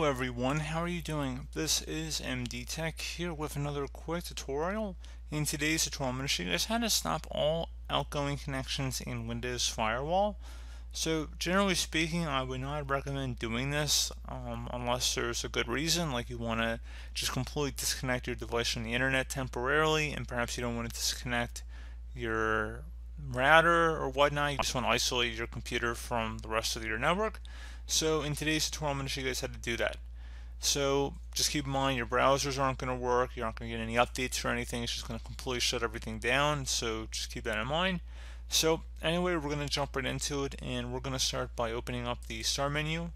Hello everyone, how are you doing? This is MD Tech here with another quick tutorial. In today's tutorial, I'm going to show you guys how to stop all outgoing connections in Windows Firewall. So generally speaking, I would not recommend doing this unless there's a good reason, like you want to just completely disconnect your device from the internet temporarily, and perhaps you don't want to disconnect your router or whatnot. You just want to isolate your computer from the rest of your network. So in today's tutorial, I'm going to show you guys how to do that. So just keep in mind your browsers aren't going to work, you're not going to get any updates or anything, it's just going to completely shut everything down, so just keep that in mind. So anyway, we're going to jump right into it, and we're going to start by opening up the start menu.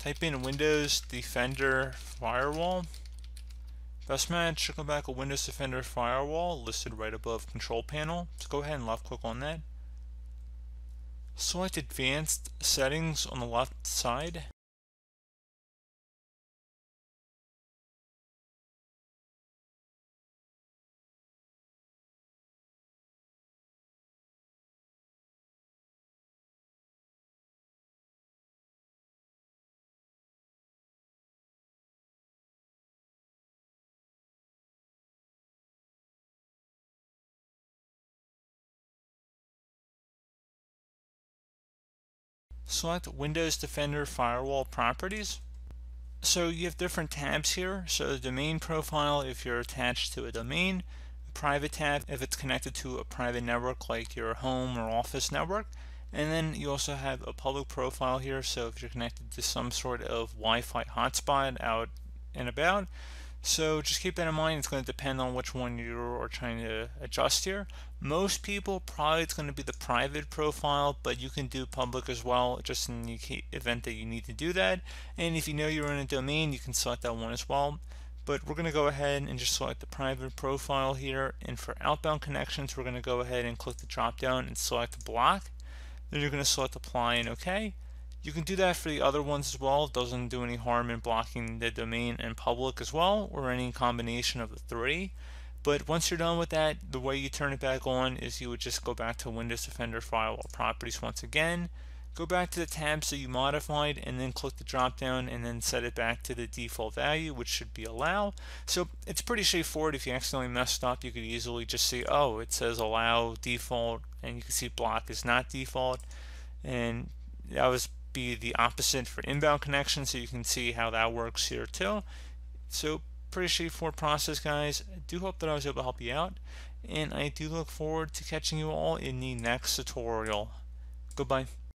Type in Windows Defender Firewall. Best match should come back a Windows Defender Firewall listed right above Control Panel. So go ahead and left click on that. Select Advanced Settings on the left side. Select Windows Defender Firewall Properties. So you have different tabs here. So the domain profile if you're attached to a domain, private tab if it's connected to a private network like your home or office network, and then you also have a public profile here. So if you're connected to some sort of Wi-Fi hotspot out and about, so just keep that in mind. It's going to depend on which one you are trying to adjust here. Most people, probably it's going to be the private profile, but you can do public as well, just in the event that you need to do that. And if you know you're in a domain, you can select that one as well. But we're going to go ahead and just select the private profile here. And for outbound connections, we're going to go ahead and click the drop down and select block. Then you're going to select apply and OK. You can do that for the other ones as well. It doesn't do any harm in blocking the domain and public as well, or any combination of the three. But once you're done with that, the way you turn it back on is you would just go back to Windows Defender Firewall Properties once again, go back to the tabs that you modified, and then click the drop down and then set it back to the default value, which should be allow. So it's pretty straightforward. If you accidentally messed up, you could easily just see, oh, it says allow default, and you can see block is not default. And that was be the opposite for inbound connection, so you can see how that works here too. So pretty straightforward process, guys. I do hope that I was able to help you out, and I do look forward to catching you all in the next tutorial. Goodbye.